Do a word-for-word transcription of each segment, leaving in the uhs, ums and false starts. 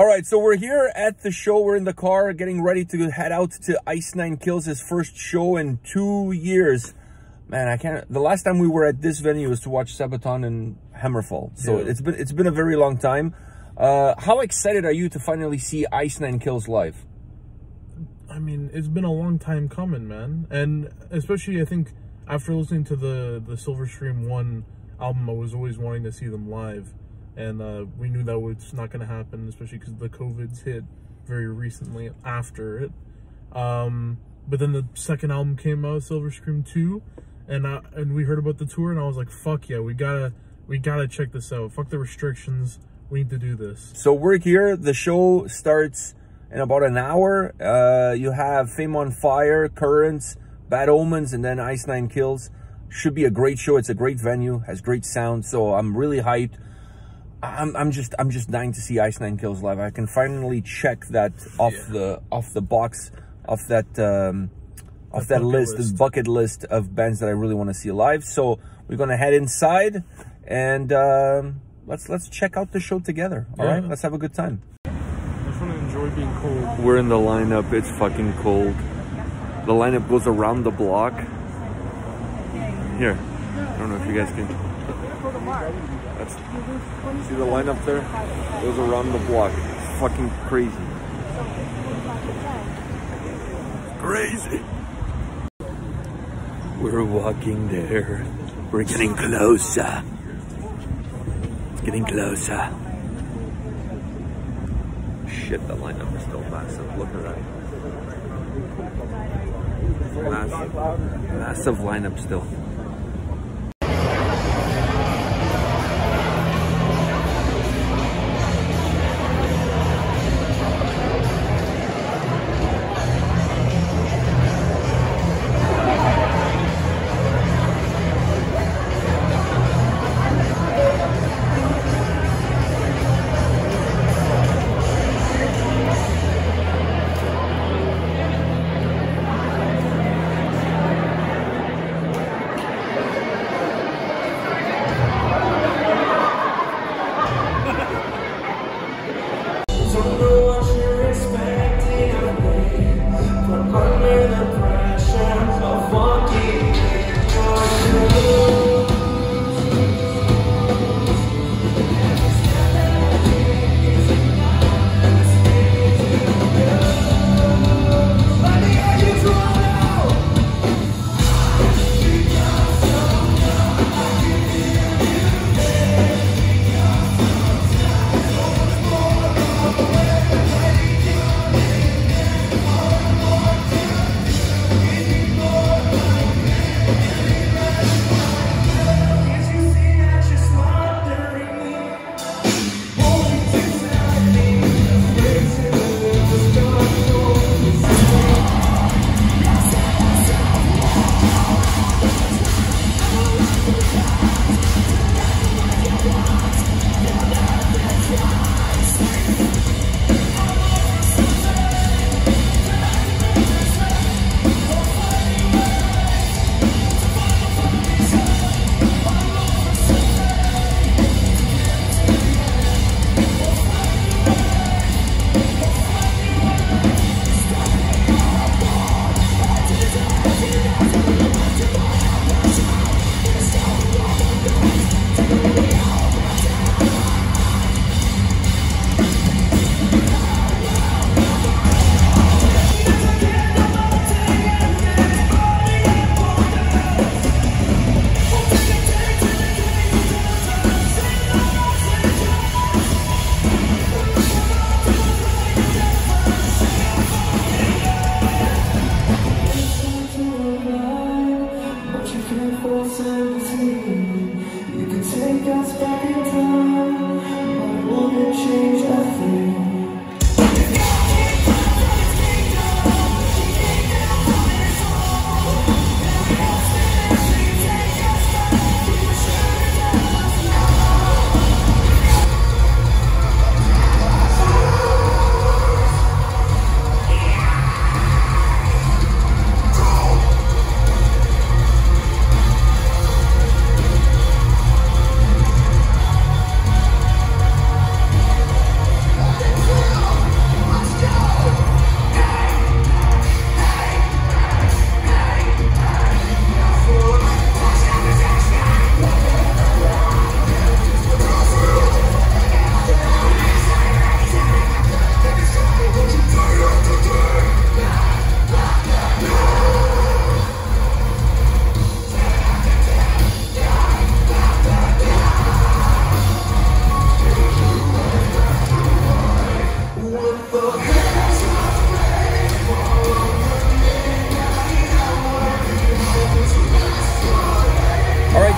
All right, so we're here at the show. We're in the car getting ready to head out to Ice Nine Kills, his first show in two years. Man, I can't. The last time we were at this venue was to watch Sabaton and Hammerfall. So yeah. it's been it's been a very long time. Uh, how excited are you to finally see Ice Nine Kills live? I mean, it's been a long time coming, man. And especially, I think, after listening to the, the Silver Scream One album, I was always wanting to see them live. And uh, we knew that was not going to happen, especially because the COVID's hit very recently after it. Um, but then the second album came out, Silver Scream Two, and I, and we heard about the tour, and I was like, fuck yeah, we gotta, we gotta check this out. Fuck the restrictions. We need to do this. So we're here. The show starts in about an hour. Uh, you have Fame on Fire, Currents, Bad Omens, and then Ice Nine Kills. Should be a great show. It's a great venue, has great sound. So I'm really hyped. I'm I'm just I'm just dying to see Ice Nine Kills live. I can finally check that off yeah. the off the box, off that um, off that, that list, list, this bucket list of bands that I really want to see live. So we're gonna head inside and. Um, Let's let's check out the show together. All yeah. right, let's have a good time. I just want to enjoy being cold. We're in the lineup. It's fucking cold. The lineup goes around the block. Here, I don't know if you guys can. That's, see the lineup there? It goes around the block. It's fucking crazy. Crazy. We're walking there. We're getting closer. Getting closer. Shit, the lineup is still massive. Look at that. Massive, massive lineup still.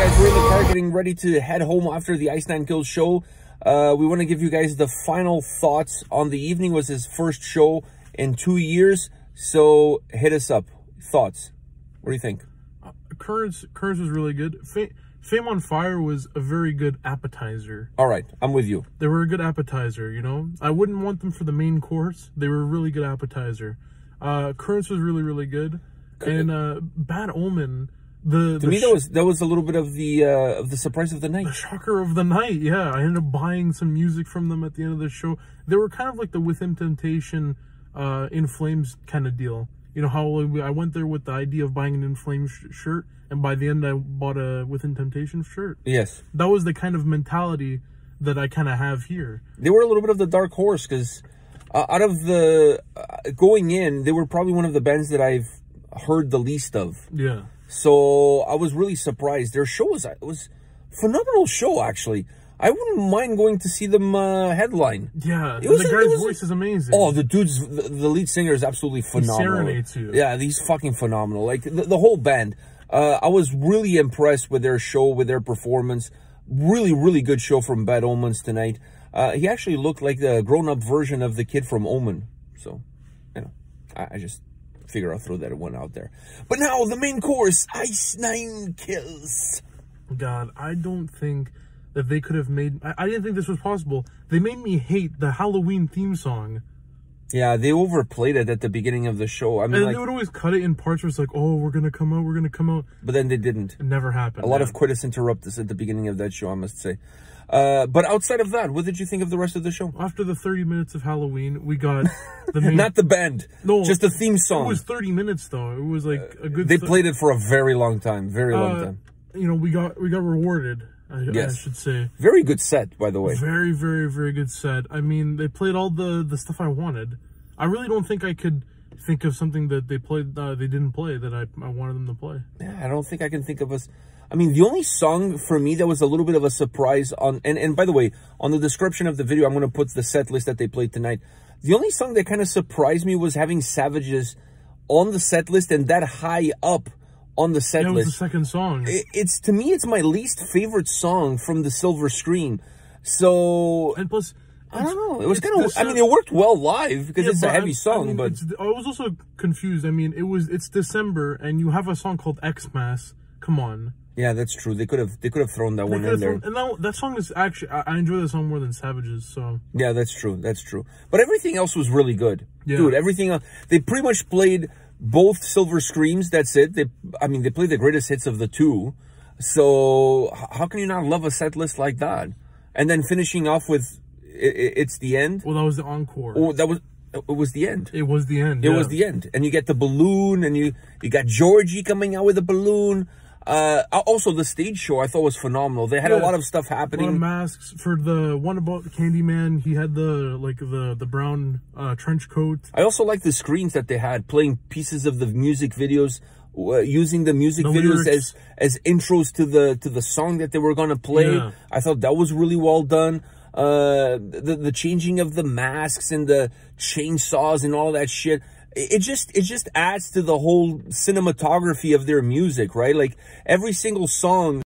guys, we're in the car getting ready to head home after the Ice Nine Kills show. Uh, we want to give you guys the final thoughts on the evening. It was his first show in two years, so hit us up. Thoughts? What do you think? Uh, Currents, Currents was really good. Fa Fame on Fire was a very good appetizer. All right, I'm with you. They were a good appetizer, you know? I wouldn't want them for the main course. They were a really good appetizer. Uh, Currents was really, really good. Could and uh, Bad Omen... The, to the me, that was that was a little bit of the uh, of the surprise of the night, the shocker of the night. Yeah, I ended up buying some music from them at the end of the show. They were kind of like the Within Temptation, uh, In Flames kind of deal. You know how I went there with the idea of buying an In Flames sh shirt, and by the end I bought a Within Temptation shirt. Yes, that was the kind of mentality that I kind of have here. They were a little bit of the dark horse because uh, out of the uh, going in, they were probably one of the bands that I've heard the least of. Yeah. So I was really surprised. Their show was, it was a phenomenal show, actually. I wouldn't mind going to see them uh, headline. Yeah, was, the guy's was, voice is amazing. Oh, the dude's, the, the lead singer is absolutely phenomenal. He serenades you. Yeah, he's fucking phenomenal. Like, the, the whole band. Uh, I was really impressed with their show, with their performance. Really, really good show from Bad Omens tonight. Uh, he actually looked like the grown-up version of the kid from Omen. So, you know, I, I just... figure I'll throw that one out there. But now the main course, Ice Nine Kills. God, I don't think that they could have made, I, I didn't think this was possible. They made me hate the Halloween theme song. Yeah, they overplayed it at the beginning of the show. I mean, and like, they would always cut it in parts where it's like, oh, we're gonna come out, we're gonna come out. But then they didn't. It never happened. A lot man. of coitus interruptus at the beginning of that show, I must say. Uh, but outside of that, what did you think of the rest of the show? After the thirty minutes of Halloween, we got the main... Not the band. No. Just the theme song. It was thirty minutes, though. It was like a good... They th played it for a very long time. Very uh, long time. You know, we got we got rewarded, I, yes. I should say. Very good set, by the way. Very, very, very good set. I mean, they played all the, the stuff I wanted. I really don't think I could think of something that they played uh, they didn't play that I, I wanted them to play. Yeah, I don't think I can think of us... I mean, the only song for me that was a little bit of a surprise on, and, and by the way, on the description of the video, I'm going to put the set list that they played tonight. The only song that kind of surprised me was having Savages on the set list and that high up on the set list. That was the second song. It, it's, to me, it's my least favorite song from the Silver Scream. So... And plus... I don't know. It was kind of... I mean, it worked well live because yeah, it's a heavy I, song, I mean, but... I was also confused. I mean, it was it's December and you have a song called Xmas. Come on. Yeah, that's true. They could have they could have thrown that they one in thrown, there. And that, that song is actually... I, I enjoy that song more than Savages, so... Yeah, that's true. That's true. But everything else was really good. Yeah. Dude, everything else... They pretty much played both Silver Screams. That's it. They, I mean, they played the greatest hits of the two. So how can you not love a set list like that? And then finishing off with... It, it's the end. Well, that was the encore. Oh, that was... It was the end. It was the end. It yeah. was the end. And you get the balloon, and you, you got Georgie coming out with a balloon. Uh, also, the stage show I thought was phenomenal. They had yeah. a lot of stuff happening. A lot of masks for the one about Candyman. He had the like the the brown uh, trench coat. I also like the screens that they had playing pieces of the music videos, uh, using the music the videos lyrics. as as intros to the to the song that they were gonna play. Yeah. I thought that was really well done. Uh, the the changing of the masks and the chainsaws and all that shit. It just it just adds to the whole cinematography of their music, right? Like every single song